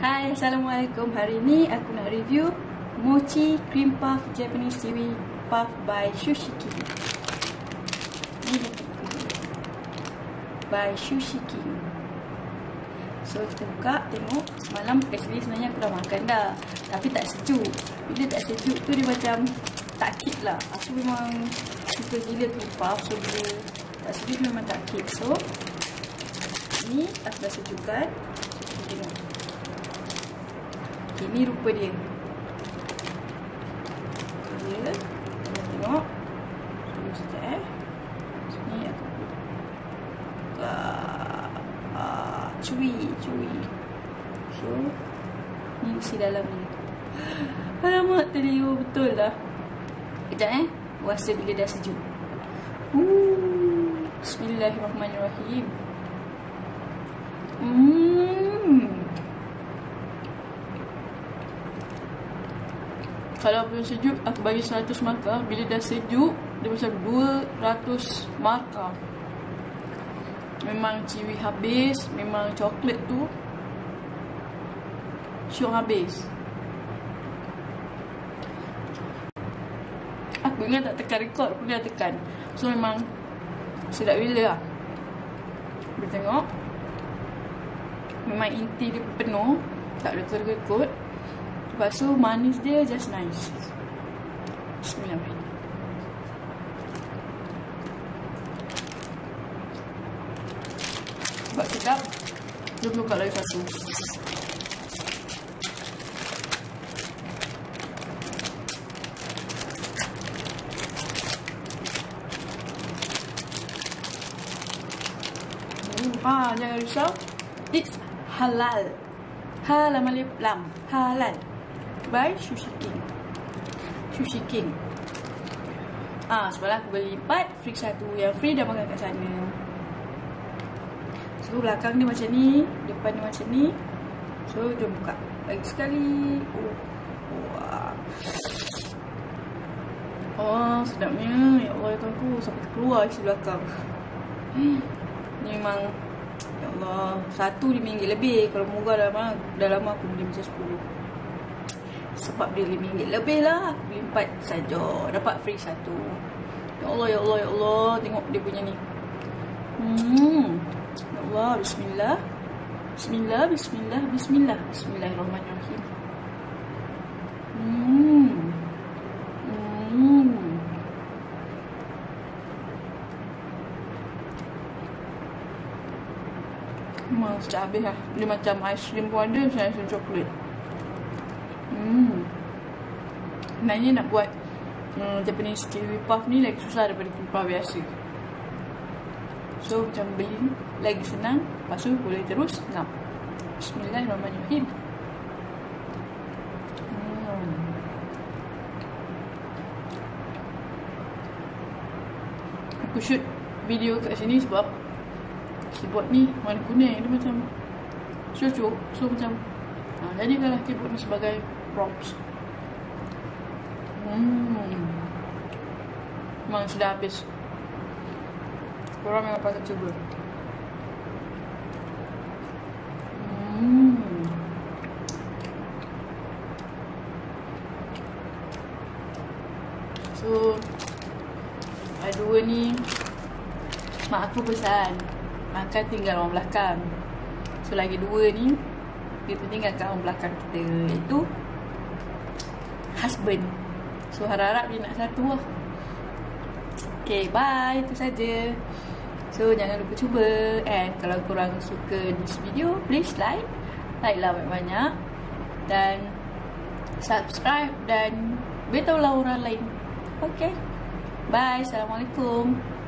Hai, Assalamualaikum. Hari ni aku nak review Mochi Cream Puff Japanese Seaweed Puff by Shushiki. By Shushiki. So kita buka, tengok. Semalam actually sebenarnya aku dah makan dah, tapi tak sejuk. Bila tak sejuk tu dia macam tak kip lah. Aku memang suka gila cream puff, so bila tak sejuk memang tak kip. So ni aku dah sejukkan. Kita tengok. Okay, ni rupa dia. Dia kita tengok. Tunggu sekejap Ni aku buka. Cui. So ni isi dalam ni. Alamak, terliur betul lah. Sekejap puasa bila dah sejuk. Bismillahirrahmanirrahim. Kalau belum sejuk, aku bagi 100 markah. Bila dah sejuk, dia macam 200 markah. Memang ciwi habis. Memang coklat tu syok habis. Aku ingat tak tekan record, aku dah tekan. So memang sedap gila lah. Boleh tengok. Memang inti dia penuh, tak ada lekut-lekut. Lepas tu manis dia just nice. Bismillahirrahmanirrahim. Buat sedap. Dia buka lagi satu. Jangan risau. It's halal. Halal. By Sushi King. Semalam aku beli 4, free 1. Yang free dah makan kat sana. So belakang dia macam ni, depan dia macam ni. So jom buka lagi sekali. Oh sedapnya. Ya Allah, aku sampai keluar isi belakang. Ni memang, ya Allah, satu RM5 lebih. Kalau murah dah lama aku beli macam 10. Sebab dia RM5 lebih lah, aku beli 4 saja. Dapat free 1. Ya Allah. Tengok dia punya ni. Ya Allah, Bismillah. Bismillahirrahmanirrahim. Macam habis lah. Dia macam aiskrim pun ada, macam aiskrim coklat. Sebenarnya nak buat Japanese seaweed puff ni lagi susah daripada cream puff biasa. So macam beli lagi senang. Lepas tu boleh terus ngap. Bismillahirrahmanirrahim. Aku shoot video kat sini sebab keyboard ni warna kuning. Dia macam cucuk. So macam jadikanlah keyboard ni sebagai props. Memang sudah habis. Korang memang patut cuba. So ada dua ni mak aku pesan, makan tinggal orang belakang. So lagi dua ni kita tinggalkan orang belakang kita, iaitu husband. So harap-harap dia nak satu lah. Okay, bye. Itu saja. So jangan lupa cuba. And kalau korang suka this video, please like lah banyak-banyak. Dan subscribe. Dan beritahulah orang lain. Okay, bye. Assalamualaikum.